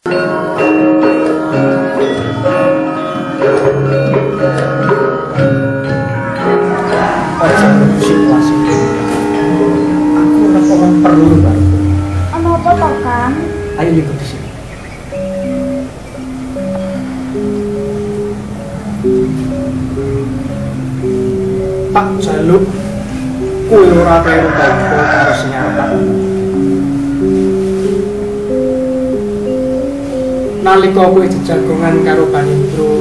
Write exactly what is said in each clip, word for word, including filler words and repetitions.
Perlu baru. Mau apa toh Kang? Ayo ikut di sini. Pak Jaluk, kue ora perlu teko karo siapa. Nalika kowe jejagongan karo Panindro,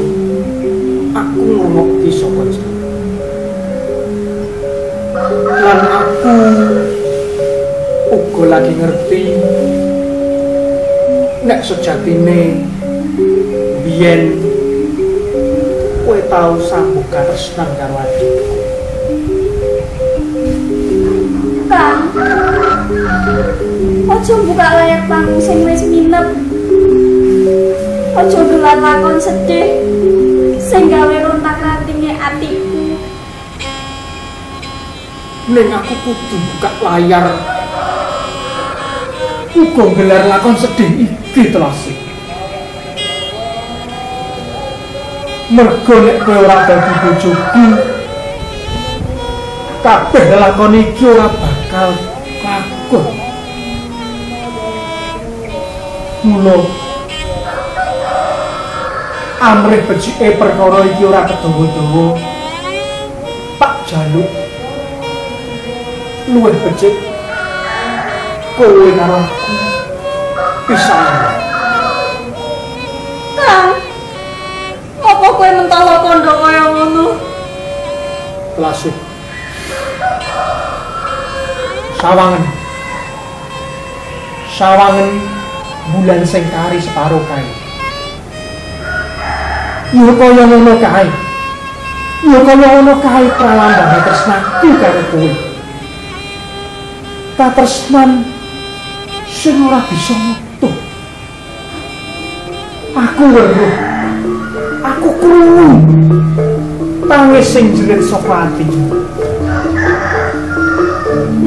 aku ngomongki saka iki. Lan aku uga lagi ngerti nek sejatine biyen kowe tau sambung katresnan karo adikku. Kang, ojo buka layar panggung sing wis minep, ojo dolan lakon sedih sing gawe rontak-rantinge atiku. Ning aku kudu buka layar uga gelar lakon sedih iki telasih. Mergo nek kowe ora dadi bojoku, kabeh lakon iki ora bakal lakon. Mula amrih becike perkara iki ora kedawa-dawa, Pak Jaluk luwih becik kowe karo aku pisah. Kang, apa kowe mentala kandha kaya ngono? Klasik. Sawangen. Sawangen bulan sing kari separo kae. Yo kaya ngono kae. Yo kaya ngono kae pralambane tresnaku karo kowe. Katresnan sing ora bisa metu. Aku weruh, aku krungu tangis sing jerit saka ati.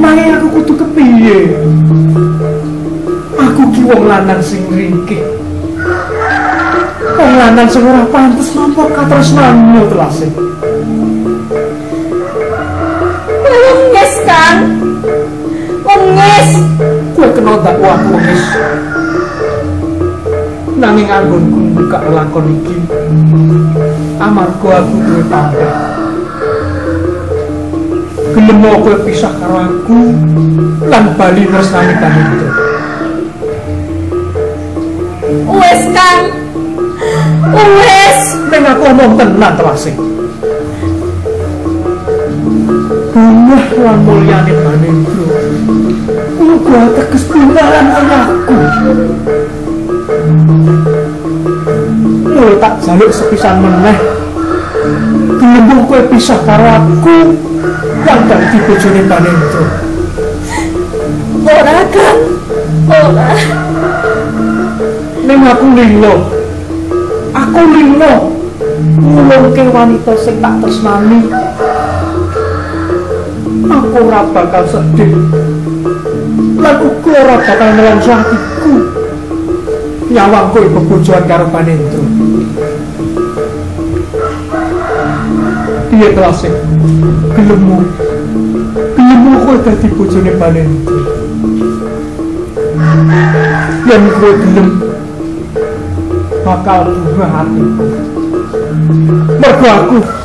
Nanging aku kudu kepiye? Aku ki wong lanang sing ringkih, wong lanang sing ora pantes nampa katresnanmu telase. Wengis Kang, wengis. Kue kena dakwa wengis. Nanging anggonku buka lakon iki amarga aku duwe pamrih. Gelem kowe pisah karo aku lan bali tresnani Panindro. Wes Kang, wes. Ning aku omong tenan telase. Bungah lan mulyane Panindro uga teges pindahan anakku. Mulai tak Jaluk sepisan meneh, dilembung kowe pisah karo aku yang dadi bojone Panindro. Ora Kang, ora. Ning aku lilo, aku lilo ngulungke wanita sing tak tresnani. Aku ora bakal sedih lan uga ora bakal nelangso atiku. Nyawangku bebujuan karo Panindro. Piye telase? Gelemu. Gelemu kowe dadi bojone Panindro. Yen kowe gelem bakal buah atiku. Mergo aku